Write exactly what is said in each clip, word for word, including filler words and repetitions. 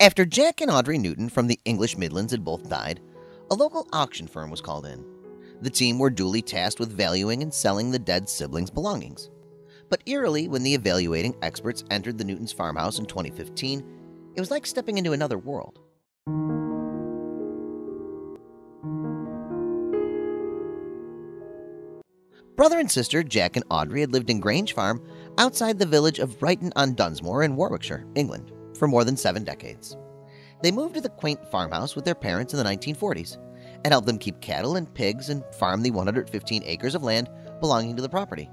After Jack and Audrey Newton from the English Midlands had both died, a local auction firm was called in. The team were duly tasked with valuing and selling the dead siblings' belongings. But eerily, when the evaluating experts entered the Newtons' farmhouse in twenty fifteen, it was like stepping into another world. Brother and sister Jack and Audrey had lived in Grange Farm outside the village of Brighton-on-Dunsmore in Warwickshire, England, for more than seven decades. They moved to the quaint farmhouse with their parents in the nineteen forties and helped them keep cattle and pigs and farm the one hundred fifteen acres of land belonging to the property.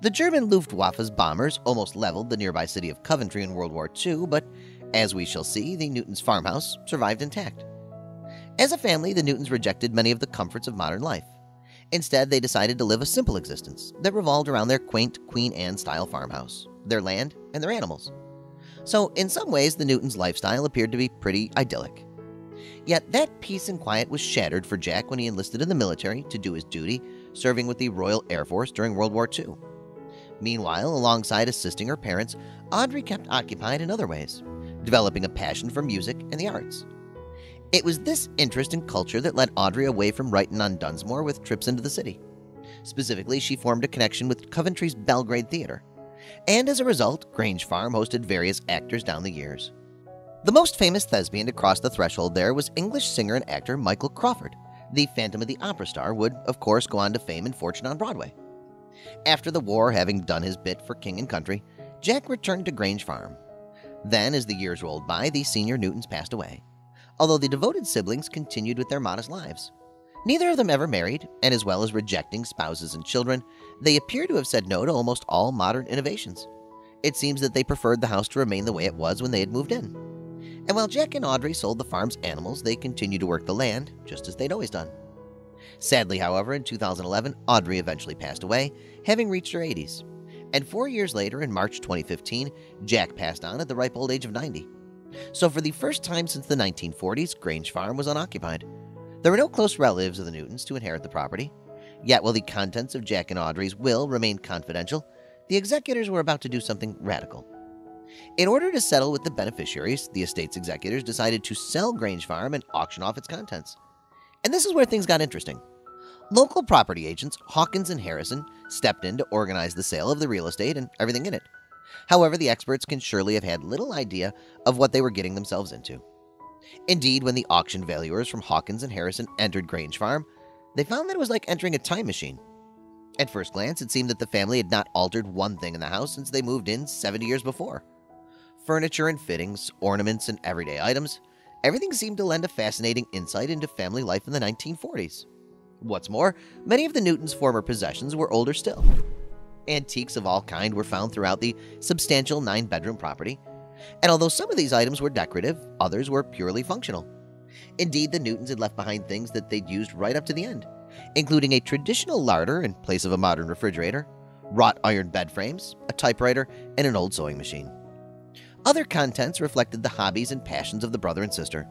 The German Luftwaffe's bombers almost leveled the nearby city of Coventry in World War Two, but as we shall see, the Newtons' farmhouse survived intact. As a family, the Newtons rejected many of the comforts of modern life. Instead, they decided to live a simple existence that revolved around their quaint Queen Anne-style farmhouse, their land, and their animals. So, in some ways, the Newtons' lifestyle appeared to be pretty idyllic. Yet, that peace and quiet was shattered for Jack when he enlisted in the military to do his duty, serving with the Royal Air Force during World War Two. Meanwhile, alongside assisting her parents, Audrey kept occupied in other ways, developing a passion for music and the arts. It was this interest in culture that led Audrey away from Brighton-on-Dunsmore with trips into the city. Specifically, she formed a connection with Coventry's Belgrade Theatre, and as a result, Grange Farm hosted various actors down the years. The most famous thespian to cross the threshold there was English singer and actor Michael Crawford. The Phantom of the Opera star would, of course, go on to fame and fortune on Broadway. After the war, having done his bit for king and country, Jack returned to Grange Farm. Then, as the years rolled by, the senior Newtons passed away, although the devoted siblings continued with their modest lives. Neither of them ever married, and as well as rejecting spouses and children, they appear to have said no to almost all modern innovations. It seems that they preferred the house to remain the way it was when they had moved in. And while Jack and Audrey sold the farm's animals, they continued to work the land, just as they'd always done. Sadly, however, in two thousand eleven, Audrey eventually passed away, having reached her eighties. And four years later, in March twenty fifteen, Jack passed on at the ripe old age of ninety. So for the first time since the nineteen forties, Grange Farm was unoccupied. There were no close relatives of the Newtons to inherit the property. Yet while the contents of Jack and Audrey's will remained confidential, the executors were about to do something radical. In order to settle with the beneficiaries, the estate's executors decided to sell Grange Farm and auction off its contents. And this is where things got interesting. Local property agents Hawkins and Harrison stepped in to organize the sale of the real estate and everything in it. However, the experts can surely have had little idea of what they were getting themselves into. Indeed, when the auction valuers from Hawkins and Harrison entered Grange Farm, they found that it was like entering a time machine. At first glance, it seemed that the family had not altered one thing in the house since they moved in seventy years before. Furniture and fittings, ornaments and everyday items, everything seemed to lend a fascinating insight into family life in the nineteen forties. What's more, many of the Newtons' former possessions were older still. Antiques of all kinds were found throughout the substantial nine-bedroom property, and although some of these items were decorative, others were purely functional. Indeed, the Newtons had left behind things that they'd used right up to the end, including a traditional larder in place of a modern refrigerator, wrought iron bed frames, a typewriter, and an old sewing machine. Other contents reflected the hobbies and passions of the brother and sister.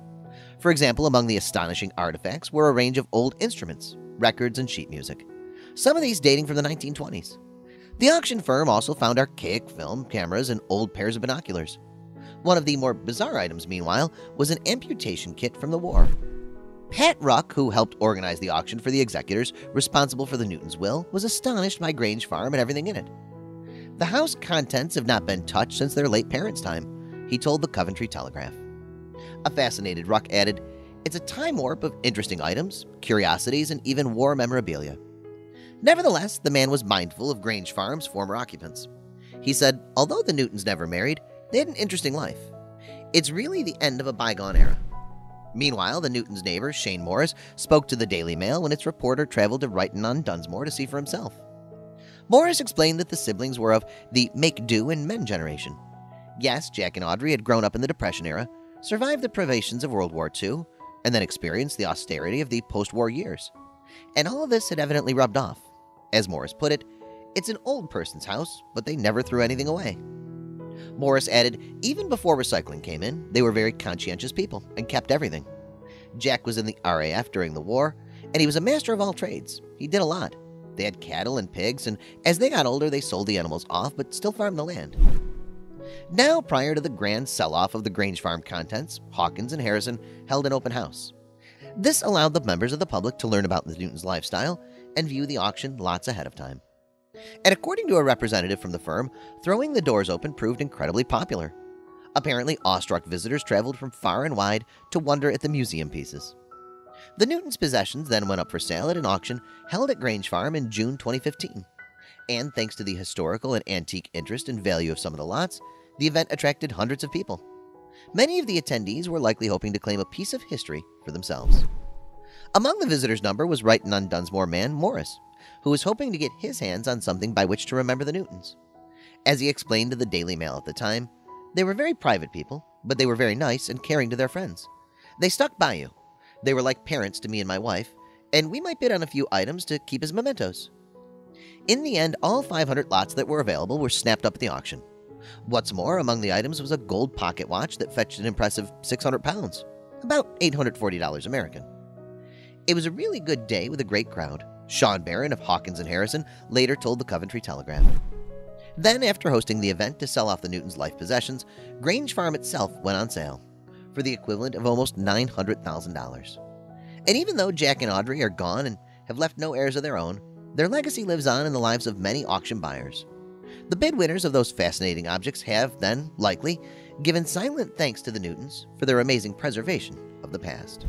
For example, among the astonishing artifacts were a range of old instruments, records, and sheet music, some of these dating from the nineteen twenties. The auction firm also found archaic film cameras and old pairs of binoculars. One of the more bizarre items, meanwhile, was an amputation kit from the war. Pat Ruck, who helped organize the auction for the executors responsible for the Newtons' will, was astonished by Grange Farm and everything in it. The house contents have not been touched since their late parents' time, he told the Coventry Telegraph. A fascinated Ruck added, "It's a time warp of interesting items, curiosities, and even war memorabilia." Nevertheless, the man was mindful of Grange Farm's former occupants. He said, although the Newtons never married, they had an interesting life. It's really the end of a bygone era. Meanwhile, the Newtons' neighbor, Shane Morris, spoke to the Daily Mail when its reporter traveled to Brighton-on-Dunsmore to see for himself. Morris explained that the siblings were of the make-do and men generation. Yes, Jack and Audrey had grown up in the Depression era, survived the privations of World War Two, and then experienced the austerity of the post-war years. And all of this had evidently rubbed off. As Morris put it, it's an old person's house, but they never threw anything away. Morris added, even before recycling came in, they were very conscientious people and kept everything. Jack was in the R A F during the war, and he was a master of all trades. He did a lot. They had cattle and pigs, and as they got older, they sold the animals off, but still farmed the land. Now, prior to the grand sell-off of the Grange Farm contents, Hawkins and Harrison held an open house. This allowed the members of the public to learn about the Newtons' lifestyle and view the auction lots ahead of time. And according to a representative from the firm, throwing the doors open proved incredibly popular. Apparently, awestruck visitors traveled from far and wide to wonder at the museum pieces. The Newtons' possessions then went up for sale at an auction held at Grange Farm in June twenty fifteen. And thanks to the historical and antique interest and value of some of the lots, the event attracted hundreds of people. Many of the attendees were likely hoping to claim a piece of history for themselves. Among the visitors' number was Brighton-on-Dunsmore man Morris, who was hoping to get his hands on something by which to remember the Newtons. As he explained to the Daily Mail at the time, they were very private people, but they were very nice and caring to their friends. They stuck by you. They were like parents to me and my wife, and we might bid on a few items to keep as mementos. In the end, all five hundred lots that were available were snapped up at the auction. What's more, among the items was a gold pocket watch that fetched an impressive six hundred pounds, about eight hundred forty dollars American. It was a really good day with a great crowd. Sean Barron of Hawkins and Harrison later told the Coventry Telegraph. Then, after hosting the event to sell off the Newtons' life possessions, Grange Farm itself went on sale for the equivalent of almost nine hundred thousand dollars. And even though Jack and Audrey are gone and have left no heirs of their own, their legacy lives on in the lives of many auction buyers. The bid winners of those fascinating objects have, then, likely, given silent thanks to the Newtons for their amazing preservation of the past.